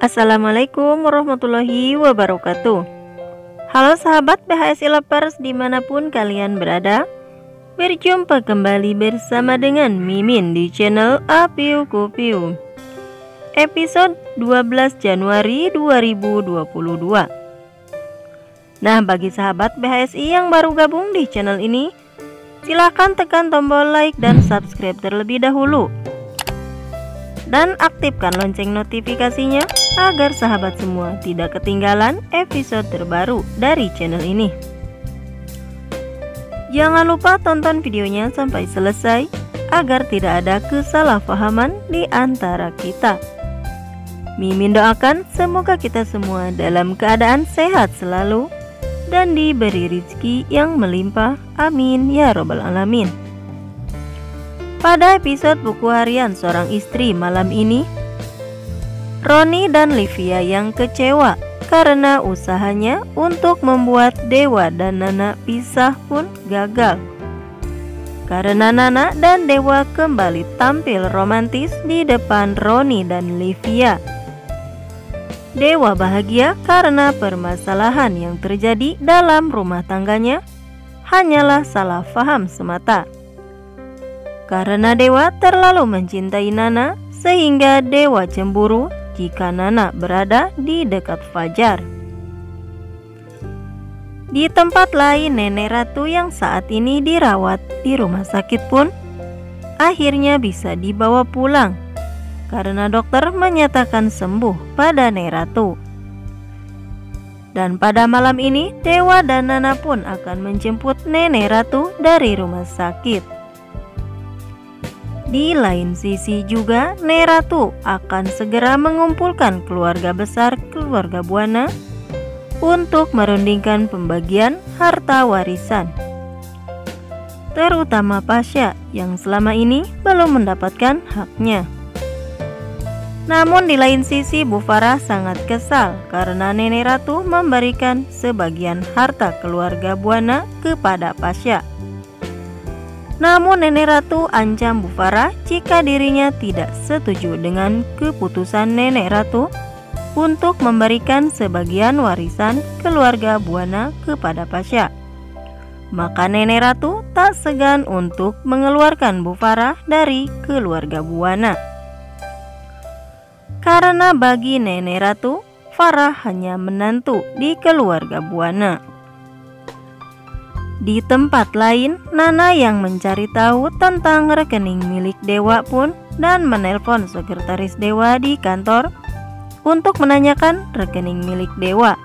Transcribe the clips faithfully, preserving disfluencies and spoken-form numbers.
Assalamualaikum warahmatullahi wabarakatuh. Halo sahabat B H S I Leapers dimanapun kalian berada. Berjumpa kembali bersama dengan Mimin di channel Apiu Kupiu. Episode dua belas Januari dua ribu dua puluh dua. Nah, bagi sahabat B H S I yang baru gabung di channel ini, silahkan tekan tombol like dan subscribe terlebih dahulu. Dan aktifkan lonceng notifikasinya agar sahabat semua tidak ketinggalan episode terbaru dari channel ini. Jangan lupa tonton videonya sampai selesai agar tidak ada kesalahpahaman di antara kita. Mimin doakan semoga kita semua dalam keadaan sehat selalu dan diberi rezeki yang melimpah, amin ya robbal alamin. Pada episode buku harian seorang istri malam ini, Roni dan Livia yang kecewa karena usahanya untuk membuat Dewa dan Nana pisah pun gagal, karena Nana dan Dewa kembali tampil romantis di depan Roni dan Livia. Dewa bahagia karena permasalahan yang terjadi dalam rumah tangganya hanyalah salah faham semata. Karena Dewa terlalu mencintai Nana sehingga Dewa cemburu jika Nana berada di dekat Fajar. Di tempat lain, Nenek Ratu yang saat ini dirawat di rumah sakit pun akhirnya bisa dibawa pulang karena dokter menyatakan sembuh pada Nenek Ratu. Dan pada malam ini Dewa dan Nana pun akan menjemput Nenek Ratu dari rumah sakit. Di lain sisi juga Nenek Ratu akan segera mengumpulkan keluarga besar keluarga Buana untuk merundingkan pembagian harta warisan, terutama Pasha yang selama ini belum mendapatkan haknya. Namun di lain sisi Bu Farah sangat kesal karena Nenek Ratu memberikan sebagian harta keluarga Buana kepada Pasha. Namun Nenek Ratu ancam Bu Farah jika dirinya tidak setuju dengan keputusan Nenek Ratu untuk memberikan sebagian warisan keluarga Buana kepada Pasha. Maka Nenek Ratu tak segan untuk mengeluarkan Bu Farah dari keluarga Buana. Karena bagi Nenek Ratu, Farah hanya menantu di keluarga Buana. Di tempat lain, Nana yang mencari tahu tentang rekening milik Dewa pun dan menelpon sekretaris Dewa di kantor untuk menanyakan rekening milik Dewa.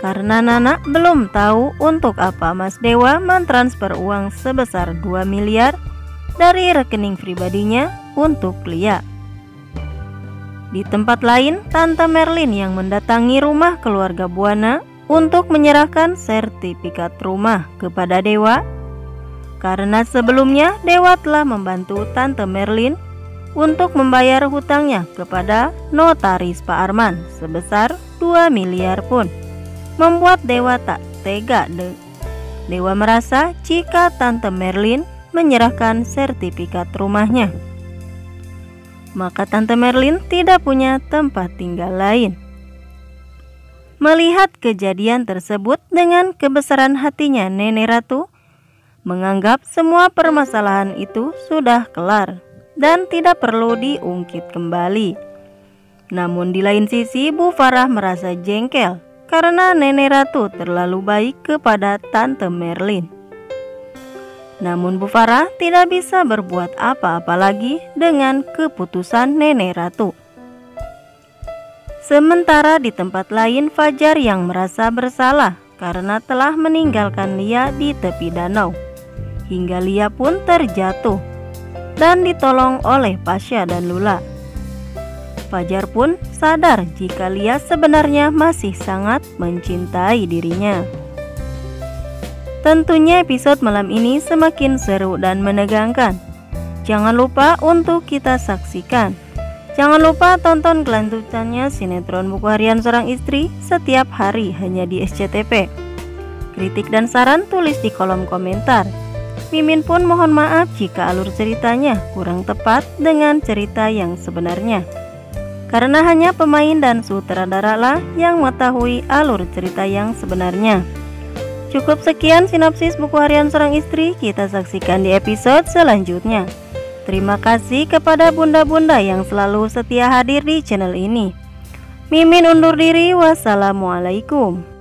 Karena Nana belum tahu untuk apa Mas Dewa mentransfer uang sebesar dua miliar dari rekening pribadinya untuk Lia. Di tempat lain, Tante Merlin yang mendatangi rumah keluarga Buana untuk menyerahkan sertifikat rumah kepada Dewa. Karena sebelumnya Dewa telah membantu Tante Merlin untuk membayar hutangnya kepada notaris Pak Arman sebesar dua miliar pun membuat Dewa tak tega. Dewa merasa jika Tante Merlin menyerahkan sertifikat rumahnya, maka Tante Merlin tidak punya tempat tinggal lain. Melihat kejadian tersebut, dengan kebesaran hatinya Nenek Ratu menganggap semua permasalahan itu sudah kelar dan tidak perlu diungkit kembali. Namun di lain sisi Bu Farah merasa jengkel karena Nenek Ratu terlalu baik kepada Tante Merlin. Namun Bu Farah tidak bisa berbuat apa-apa lagi dengan keputusan Nenek Ratu. Sementara di tempat lain Fajar yang merasa bersalah karena telah meninggalkan Lia di tepi danau, hingga Lia pun terjatuh dan ditolong oleh Pasha dan Lula. Fajar pun sadar jika Lia sebenarnya masih sangat mencintai dirinya. Tentunya episode malam ini semakin seru dan menegangkan. Jangan lupa untuk kita saksikan. Jangan lupa tonton kelanjutannya sinetron buku harian seorang istri setiap hari hanya di S C T V. Kritik dan saran tulis di kolom komentar. Mimin pun mohon maaf jika alur ceritanya kurang tepat dengan cerita yang sebenarnya. karena hanya pemain dan sutradara lah yang mengetahui alur cerita yang sebenarnya. Cukup sekian sinopsis buku harian seorang istri, kita saksikan di episode selanjutnya. Terima kasih kepada bunda-bunda yang selalu setia hadir di channel ini. Mimin undur diri, wassalamualaikum.